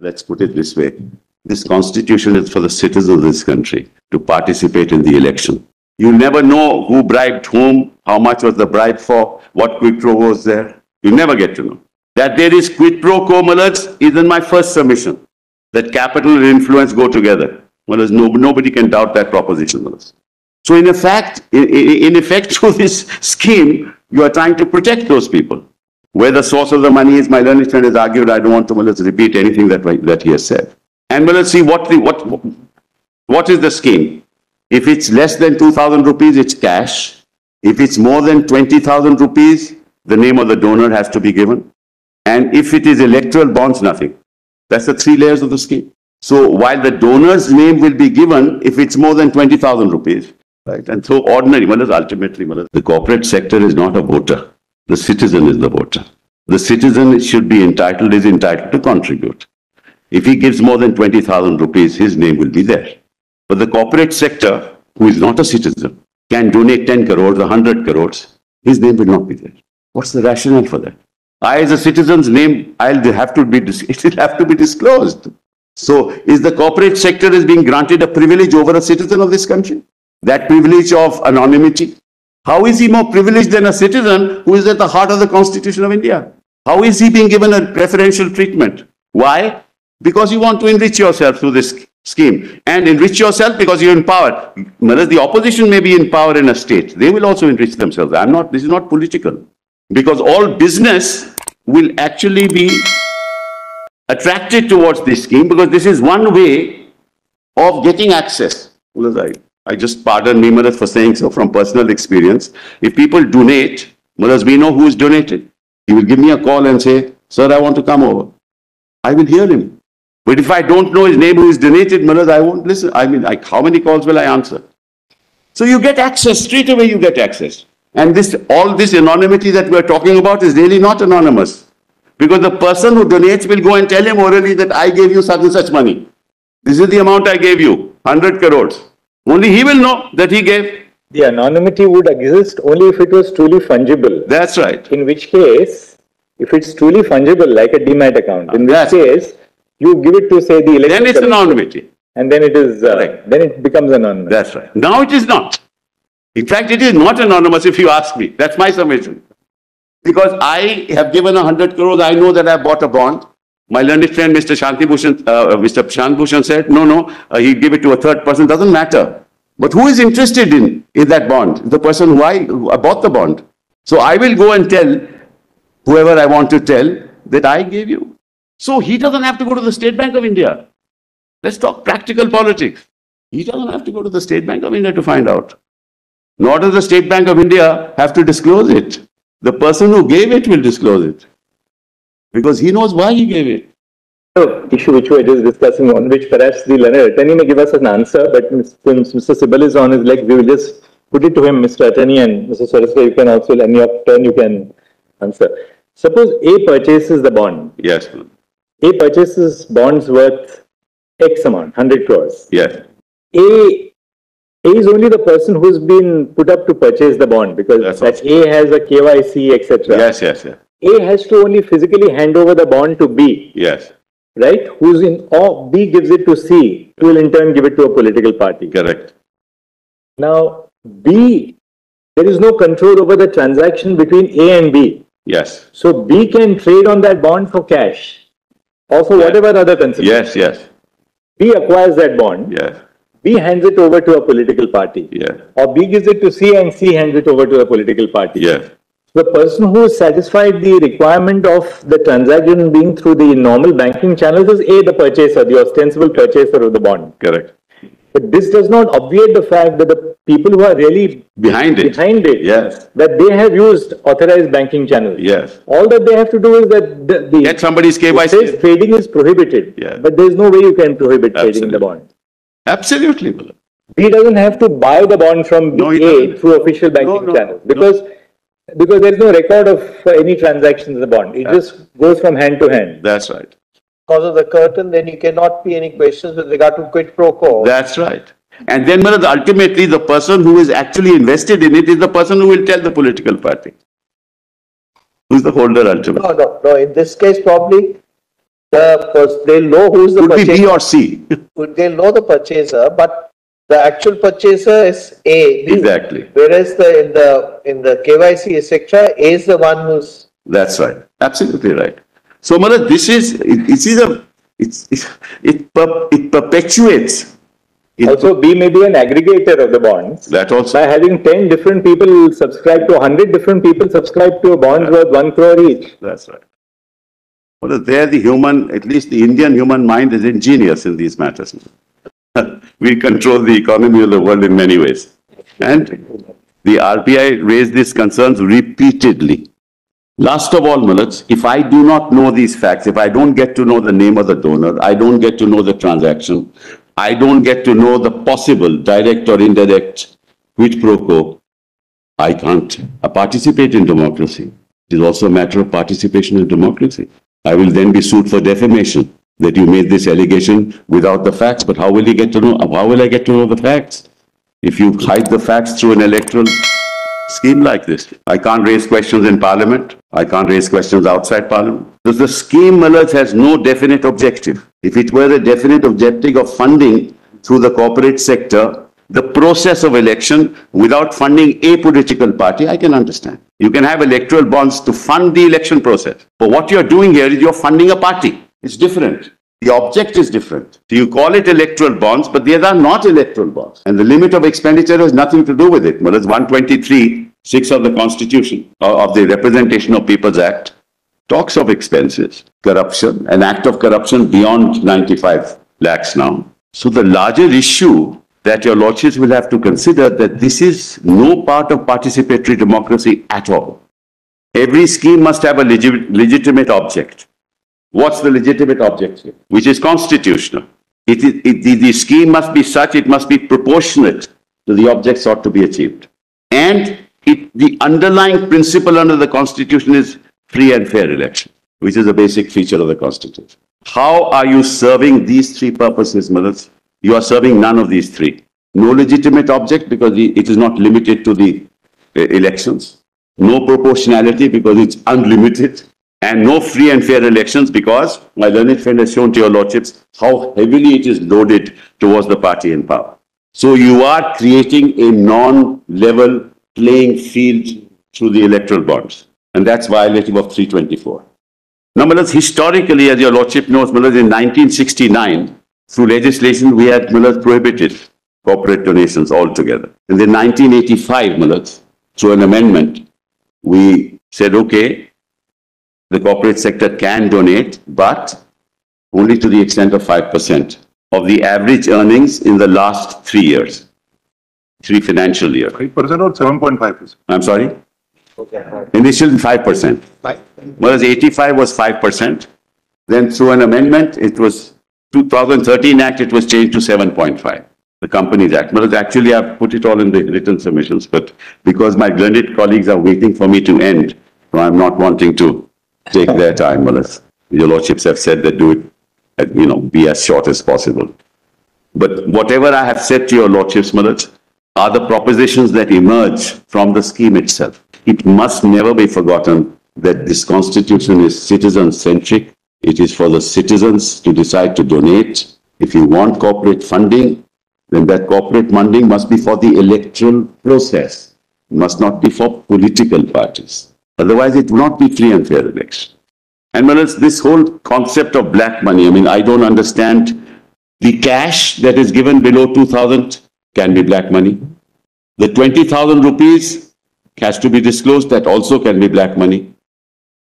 Let's put it this way. This constitution is for the citizens of this country to participate in the election. You never know who bribed whom, how much was the bribe for, what quid pro quo was there. You never get to know. That there is quid pro quo, my lords, is in my first submission. That capital and influence go together. Well, nobody can doubt that proposition, my lords. So in effect, through this scheme, you are trying to protect those people. Where the source of the money is, my learned friend has argued. I don't want to, my lords, repeat anything that he has said. And well, let's see what is the scheme. If it's less than 2,000 rupees, it's cash. If it's more than 20,000 rupees, the name of the donor has to be given. And if it is electoral bonds, nothing. That's the three layers of the scheme. So while the donor's name will be given, if it's more than 20,000 rupees, right? And so ordinary, ultimately, the corporate sector is not a voter. The citizen is the voter. The citizen should be entitled, is entitled to contribute. If he gives more than 20,000 rupees, his name will be there. But the corporate sector, who is not a citizen, can donate 10 crores, 100 crores, his name will not be there. What's the rationale for that? I, as a citizen's name, it will have to be disclosed. So, is the corporate sector is being granted a privilege over a citizen of this country? That privilege of anonymity? How is he more privileged than a citizen who is at the heart of the Constitution of India? How is he being given a preferential treatment? Why? Because you want to enrich yourself through this scheme. And enrich yourself because you're in power. Whereas the opposition may be in power in a state. They will also enrich themselves. This is not political. Because all business will actually be attracted towards this scheme, because this is one way of getting access. I just pardon me, Maharaj, for saying so from personal experience. If people donate, Maharaj, we know who is donated. He will give me a call and say, sir, I want to come over. I will hear him. But if I don't know his name, who is donated, Maharaj, I won't listen. How many calls will I answer? So you get access, straight away you get access. And all this anonymity that we're talking about is really not anonymous. Because the person who donates will go and tell him orally that I gave you such and such money. This is the amount I gave you, 100 crores. Only he will know that he gave. The anonymity would exist only if it was truly fungible. That's right. In which case, if it's truly fungible, like a DMAT account, in which case, you give it to, say, the election. Then it's anonymity. And then it is, then it becomes anonymous. That's right. Now it is not. In fact, it is not anonymous if you ask me. That's my summation. Because I have given 100 crores. I know that I bought a bond. My learned friend, Mr. Prashant Bhushan said, no, he gave it to a third person. Doesn't matter. But who is interested in that bond? The person who I bought the bond. So I will go and tell whoever I want to tell that I gave you. So he doesn't have to go to the State Bank of India. Let's talk practical politics. He doesn't have to go to the State Bank of India to find out. Nor does the State Bank of India have to disclose it. The person who gave it will disclose it. Because he knows why he gave it. The issue which we were just discussing, on which perhaps the learned attorney may give us an answer, but since Mr. Sibal is on his leg, we will just put it to him, Mr. Attorney, and Mr. Saraswati, you can also, in your turn, you can answer. Suppose A purchases the bond. Yes. A purchases bonds worth X amount, 100 crores. Yes. A is only the person who's been put up to purchase the bond, because A has a KYC, etc. Yes, yes, yes. A has to only physically hand over the bond to B. Yes. Right? Who's in, or B gives it to C, who will in turn give it to a political party. Correct. Now, B, there is no control over the transaction between A and B. Yes. So, B can trade on that bond for cash. Or for whatever other consideration. Yes, yes. B acquires that bond. Yes. B hands it over to a political party. Yes. Or B gives it to C and C hands it over to a political party. Yes. The person who satisfied the requirement of the transaction being through the normal banking channels is A, the purchaser, the ostensible purchaser of the bond. Correct. But this does not obviate the fact that the people who are really behind it, yes, that they have used authorized banking channels. Yes. All that they have to do is that get somebody's KYC. Trading is prohibited. Yes. But there is no way you can prohibit trading the bond. Absolutely. B doesn't have to buy the bond from A through official banking channels because there is no record of any transactions in the bond. It just goes from hand to hand. That's right. Because of the curtain, then you cannot be any questions with regard to quid pro quo. That's right. And then ultimately the person who is actually invested in it is the person who will tell the political party. Who's the holder ultimately? No, no, no. In this case, probably they'll know who's the purchaser. Could be B or C. They'll know the purchaser, but the actual purchaser is A. B. Exactly. Whereas in the KYC etc., A is the one who's. That's right. Absolutely right. So, Manoj, it perpetuates. Also, B may be an aggregator of the bonds. That also. By having 10 different people subscribe to 100 different people subscribe to a bond worth 1 crore each. That's right. Well, there the human, at least the Indian human mind is ingenious in these matters. We control the economy of the world in many ways. And the RBI raised these concerns repeatedly. Last of all, Manoj, if I do not know these facts, if I don't get to know the name of the donor, I don't get to know the transaction, I don't get to know the possible direct or indirect quid pro quo, I can't participate in democracy. It is also a matter of participation in democracy. I will then be sued for defamation, that you made this allegation without the facts. But how will you get to know? How will I get to know the facts? If you hide the facts through an electoral scheme like this, I can't raise questions in Parliament. I can't raise questions outside Parliament. Because the scheme, Manoj, has no definite objective. If it were a definite objective of funding through the corporate sector, the process of election without funding a political party, I can understand. You can have electoral bonds to fund the election process. But what you're doing here is you're funding a party. It's different. The object is different. So you call it electoral bonds, but these are not electoral bonds. And the limit of expenditure has nothing to do with it. Well, it's 123(6) of the Constitution, of the Representation of People's Act, talks of expenses, corruption, an act of corruption beyond 95 lakhs now. So the larger issue that your lordships will have to consider that this is no part of participatory democracy at all. Every scheme must have a legitimate object. What's the legitimate object here? Which is constitutional. The scheme must be such, it must be proportionate to the object sought to be achieved. And the underlying principle under the Constitution is free and fair election, which is a basic feature of the Constitution. How are you serving these three purposes, Manoj? You are serving none of these three. No legitimate object because it is not limited to the elections. No proportionality because it's unlimited. And no free and fair elections because my learned friend has shown to your lordships how heavily it is loaded towards the party in power. So you are creating a non-level playing field through the electoral bonds. And that's violative of 324. Now, Manoj, historically, as your lordship knows, Manoj, in 1969, through legislation, we had prohibited corporate donations altogether. And in 1985, Manoj, through an amendment, we said, okay, the corporate sector can donate, but only to the extent of 5% of the average earnings in the last 3 years, 3 financial years. 5% or 7.5%? I'm sorry? Okay. Initially 5%. Whereas 85 was 5%. Then through an amendment, it was 2013 Act, it was changed to 7.5, the Companies Act. Well, actually, I've put it all in the written submissions, but because my learned colleagues are waiting for me to end, so I'm not wanting to take their time. Well, your lordships have said that do it, you know, be as short as possible. But whatever I have said to your lordships, Manoj, are the propositions that emerge from the scheme itself. It must never be forgotten that this Constitution is citizen-centric. It is for the citizens to decide to donate. If you want corporate funding, then that corporate funding must be for the electoral process. It must not be for political parties. Otherwise, it will not be free and fair election. And Manoj, this whole concept of black money, I mean, I don't understand. The cash that is given below 2,000 can be black money. The 20,000 rupees has to be disclosed. That also can be black money.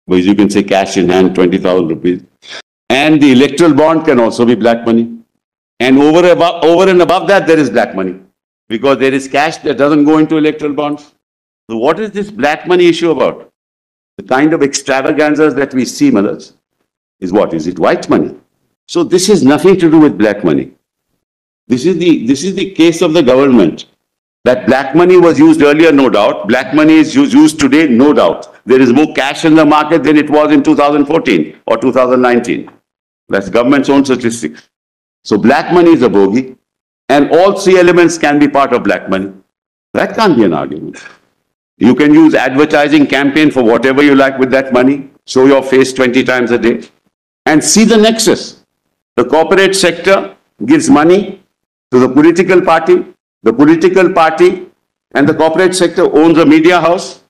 Because you can say cash in hand, 20,000 rupees. And the electoral bond can also be black money. And over and above that, there is black money. Because there is cash that doesn't go into electoral bonds. So what is this black money issue about? The kind of extravaganzas that we see, Manoj, is what? Is it white money? So this is nothing to do with black money. This is the case of the government. That black money was used earlier, no doubt. Black money is used today, no doubt. There is more cash in the market than it was in 2014 or 2019. That's government's own statistics. So black money is a bogey. And all three elements can be part of black money. That can't be an argument. You can use advertising campaign for whatever you like with that money. Show your face 20 times a day. and see the nexus. The corporate sector gives money to the political party and the corporate sector owns a media house.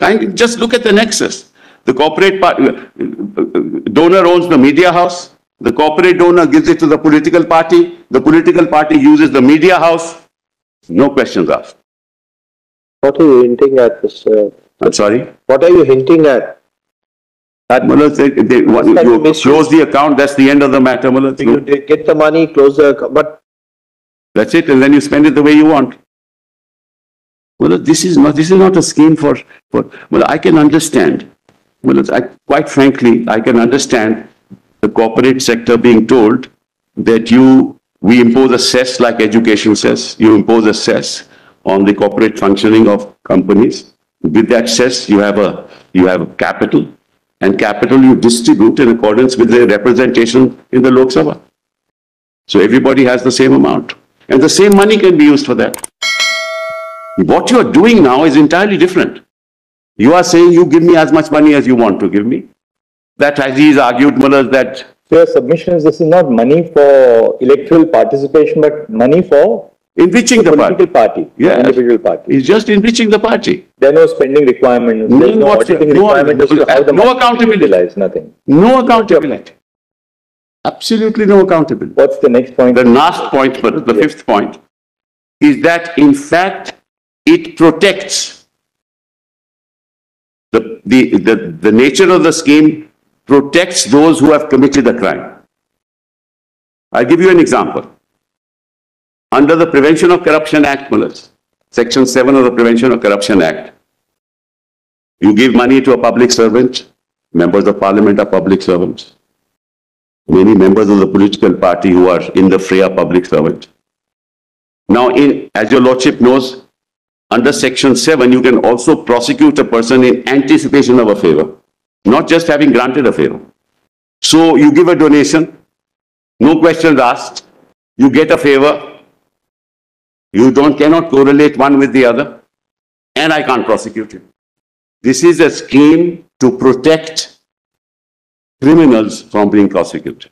And just look at the nexus. The corporate donor owns the media house. The corporate donor gives it to the political party. The political party uses the media house. No questions asked. What are you hinting at, Mr.? I'm sorry? What are you hinting at? You close the account, that's the end of the matter. You get the money, close the account, but... That's it, and then you spend it the way you want. Well, this is not a scheme for well, I can understand. Well, quite frankly, I can understand the corporate sector being told that we impose a cess, like education cess. You impose a cess on the corporate functioning of companies. With that cess, you have capital, and capital you distribute in accordance with the representation in the Lok Sabha. So everybody has the same amount, and the same money can be used for that. What you are doing now is entirely different. You are saying you give me as much money as you want to give me. That Aziz argued, Mullah, that... So your submission is this is not money for electoral participation, but money for... enriching the political party. Yes. Individual party. It's just enriching the party. There are no spending requirements. No accountability. Nothing. No accountability. Absolutely no accountability. What's the next point? The last point, but the fifth point, is that in fact it protects the nature of the scheme protects those who have committed a crime. I'll give you an example. Under the Prevention of Corruption Act, Section 7 of the Prevention of Corruption Act, you give money to a public servant. Members of Parliament are public servants. Many members of the political party who are in the fray are public servants. Now, as your Lordship knows, under Section 7, you can also prosecute a person in anticipation of a favor, not just having granted a favor. So you give a donation, no questions asked, you get a favor. You cannot correlate one with the other, and I can't prosecute you. This is a scheme to protect criminals from being prosecuted.